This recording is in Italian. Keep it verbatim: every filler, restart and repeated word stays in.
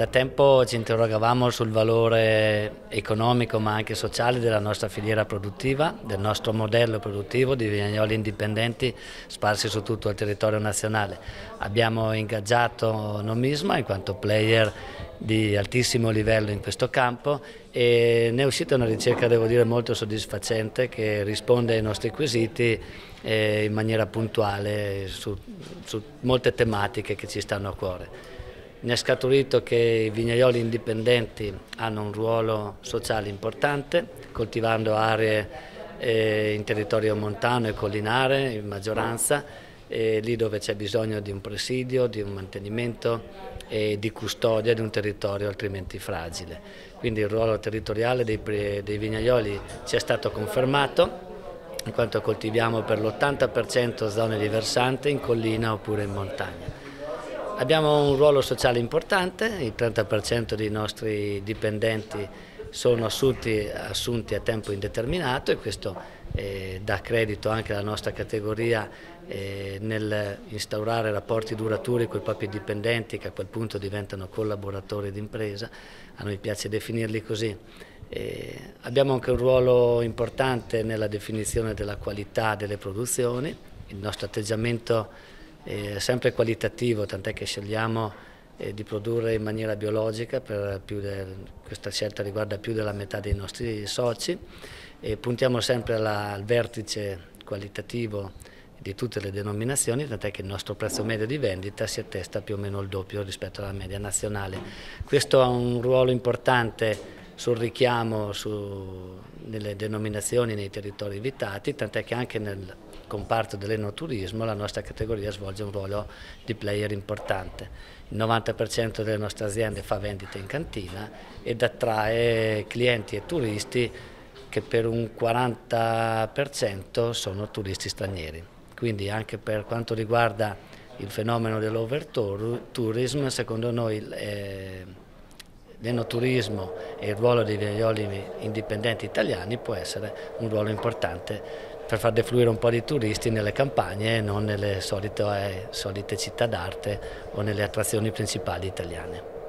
Da tempo ci interrogavamo sul valore economico ma anche sociale della nostra filiera produttiva, del nostro modello produttivo di vignaioli indipendenti sparsi su tutto il territorio nazionale. Abbiamo ingaggiato Nomisma in quanto player di altissimo livello in questo campo e ne è uscita una ricerca, devo dire, molto soddisfacente che risponde ai nostri quesiti eh, in maniera puntuale su, su molte tematiche che ci stanno a cuore. Ne è scaturito che i vignaioli indipendenti hanno un ruolo sociale importante, coltivando aree eh, in territorio montano e collinare in maggioranza, eh, lì dove c'è bisogno di un presidio, di un mantenimento e di custodia di un territorio altrimenti fragile. Quindi il ruolo territoriale dei, dei vignaioli ci è stato confermato, in quanto coltiviamo per l'ottanta per cento zone di versante in collina oppure in montagna. Abbiamo un ruolo sociale importante, il trenta per cento dei nostri dipendenti sono assunti, assunti a tempo indeterminato e questo eh, dà credito anche alla nostra categoria eh, nel instaurare rapporti duraturi con i propri dipendenti che a quel punto diventano collaboratori d'impresa, a noi piace definirli così. Eh, abbiamo anche un ruolo importante nella definizione della qualità delle produzioni, il nostro atteggiamento è sempre qualitativo, tant'è che scegliamo di produrre in maniera biologica, per più del, questa scelta riguarda più della metà dei nostri soci, e puntiamo sempre alla, al vertice qualitativo di tutte le denominazioni, tant'è che il nostro prezzo medio di vendita si attesta più o meno il doppio rispetto alla media nazionale. Questo ha un ruolo importante sul richiamo su, nelle denominazioni nei territori evitati, tant'è che anche nel comparto dell'enoturismo la nostra categoria svolge un ruolo di player importante. Il novanta per cento delle nostre aziende fa vendite in cantina ed attrae clienti e turisti che per un quaranta per cento sono turisti stranieri. Quindi anche per quanto riguarda il fenomeno dell'overtourism, secondo noi eh, l'enoturismo e il ruolo dei vignaioli indipendenti italiani può essere un ruolo importante per far defluire un po' di turisti nelle campagne e non nelle solite, eh, solite città d'arte o nelle attrazioni principali italiane.